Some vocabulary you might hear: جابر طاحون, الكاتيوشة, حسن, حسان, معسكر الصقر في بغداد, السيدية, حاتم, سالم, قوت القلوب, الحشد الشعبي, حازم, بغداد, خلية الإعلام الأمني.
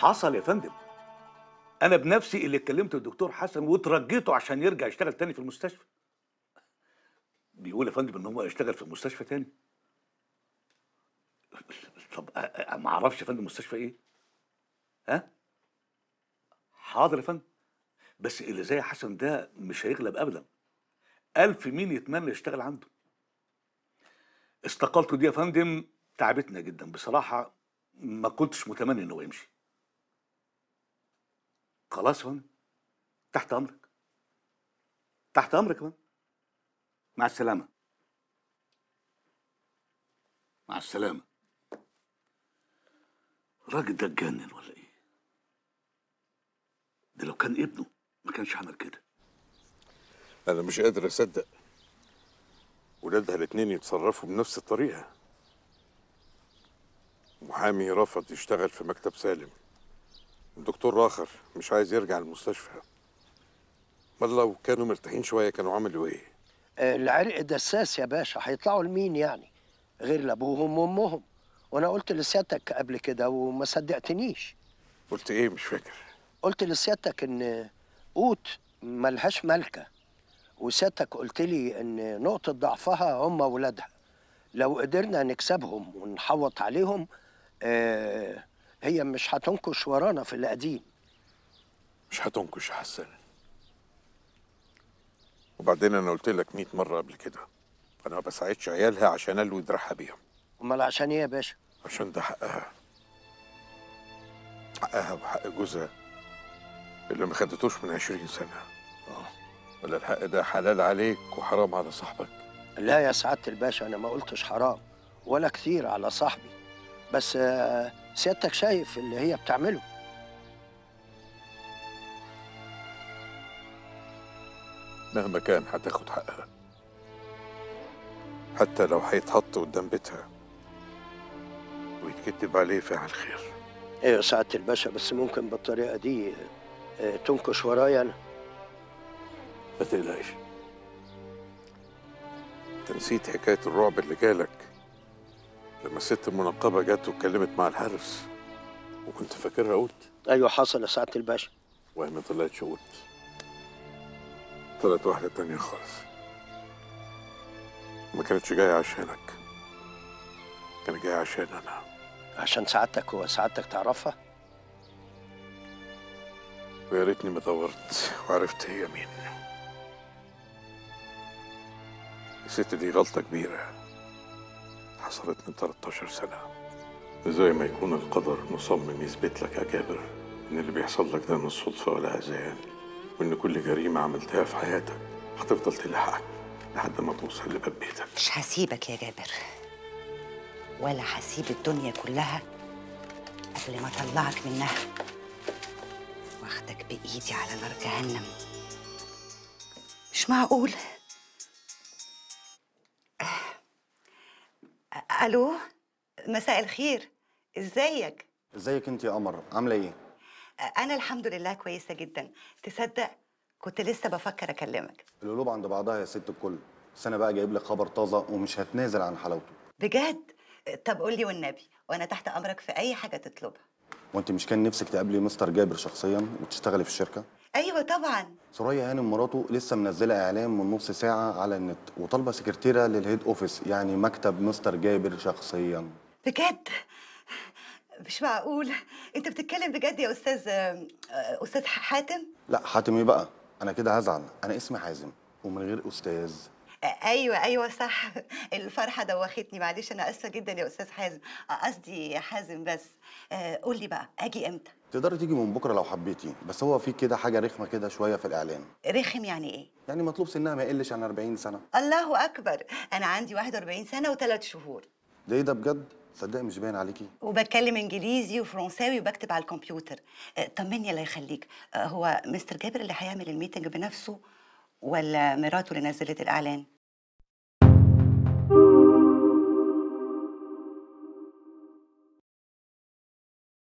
حصل يا فندم. أنا بنفسي اللي اتكلمت الدكتور حسن وترجيته عشان يرجع يشتغل تاني في المستشفى. بيقول يا فندم إن هو هيشتغل في المستشفى تاني. طب ما أعرفش يا فندم مستشفى إيه؟ ها؟ حاضر يا فندم، بس اللي زي حسن ده مش هيغلب أبدا. ألف مين يتمنى يشتغل عنده. استقالته دي يا فندم تعبتنا جدا بصراحة، ما كنتش متمني إنه يمشي. خلاص يا فندم، تحت أمرك. تحت أمرك يا فندم. مع السلامة. مع السلامة. الراجل ده اتجنن ولا إيه؟ ده لو كان ابنه ما كانش عمل كده. أنا مش قادر أصدق ولادها الاتنين يتصرفوا بنفس الطريقة. محامي رفض يشتغل في مكتب سالم، الدكتور راخر مش عايز يرجع المستشفى. امال لو كانوا مرتاحين شوية كانوا عملوا إيه؟ العرق دساس يا باشا، هيطلعوا لمين يعني؟ غير لأبوهم وأمهم. وأنا قلت لسيادتك قبل كده وما صدقتنيش. قلت إيه؟ مش فاكر. قلت لسيادتك إن قوت ملهاش ملكة، وسيادتك قلت لي إن نقطة ضعفها هم ولادها، لو قدرنا نكسبهم ونحوط عليهم هي مش هتنكش ورانا في القديم. مش هتنكش يا حسان. وبعدين أنا قلت لك 100 مرة قبل كده أنا ما بساعدش عيالها عشان ألوي دراعها بيهم. أمال عشان إيه يا باشا؟ عشان ده حقها. حقها وحق جوزها اللي ما خدتوش من 20 سنة. ولا الحق ده حلال عليك وحرام على صاحبك؟ لا يا سعادة الباشا، أنا ما قلتش حرام ولا كثير على صاحبي، بس سيادتك شايف اللي هي بتعمله. مهما كان هتاخد حقها، حتى لو هيتحط قدام بيتها ويتكتب عليه فاعل خير. ايه يا سعادة الباشا، بس ممكن بالطريقة دي تنكش ورايا أنا. ما تقلقش. أنت نسيت حكاية الرعب اللي جالك لما الست المنقبة جت واتكلمت مع الحارس وكنت فاكرها قوت؟ أيوه حصل يا سعادة الباشا. وهي ما طلعتش قوت، طلعت واحدة تانية خالص. ما كانتش جاية عشانك، كانت جاية عشان أنا. عشان سعادتك؟ هو سعادتك تعرفها؟ ويا ريتني ما دورت وعرفت هي مين. الست دي غلطة كبيرة حصلت من 13 سنة. زي ما يكون القدر مصمم يثبت لك يا جابر إن اللي بيحصل لك ده مش صدفة ولا هذيان، وإن كل جريمة عملتها في حياتك هتفضل تلحقك لحد ما توصل لباب بيتك. مش هسيبك يا جابر، ولا هسيب الدنيا كلها قبل ما أطلعك منها. واخدك بإيدي على نار جهنم. مش معقول. الو، مساء الخير. ازيك؟ ازيك انت يا قمر، عامله ايه؟ انا الحمد لله كويسه جدا. تصدق كنت لسه بفكر اكلمك. القلوب عند بعضها يا ست الكل، بس انا بقى جايب لك خبر طازه ومش هتنازل عن حلاوته. بجد؟ طب قول لي والنبي، وانا تحت امرك في اي حاجه تطلبها. وانت مش كان نفسك تقابلي مستر جابر شخصيا وتشتغلي في الشركه؟ ايوه طبعا. ثريا هانم مراته لسه منزله اعلان من نص ساعه على النت وطالبه سكرتيره للهيد اوفيس، يعني مكتب مستر جابر شخصيا. بجد؟ مش معقول. انت بتتكلم بجد يا استاذ حاتم؟ لا حاتم ايه بقى، انا كده هزعل. انا اسمي حازم ومن غير استاذ. ايوه صح، الفرحه دوختني. معلش انا اسفه جدا يا استاذ حازم، قصدي حازم. بس قول لي بقى اجي امتى؟ تقدري تيجي من بكره لو حبيتي، بس هو في كده حاجه رخمه كده شويه في الاعلان. رخم يعني ايه؟ يعني مطلوب سنها ما يقلش عن 40 سنه. الله اكبر، انا عندي 41 سنه وثلاث شهور. ده ايه ده بجد؟ صدقني مش باين عليكي. وبتكلم انجليزي وفرنساوي وبكتب على الكمبيوتر. طمني الله يخليك، هو مستر جابر اللي هيعمل الميتنج بنفسه ولا مراته اللي نزلت الاعلان؟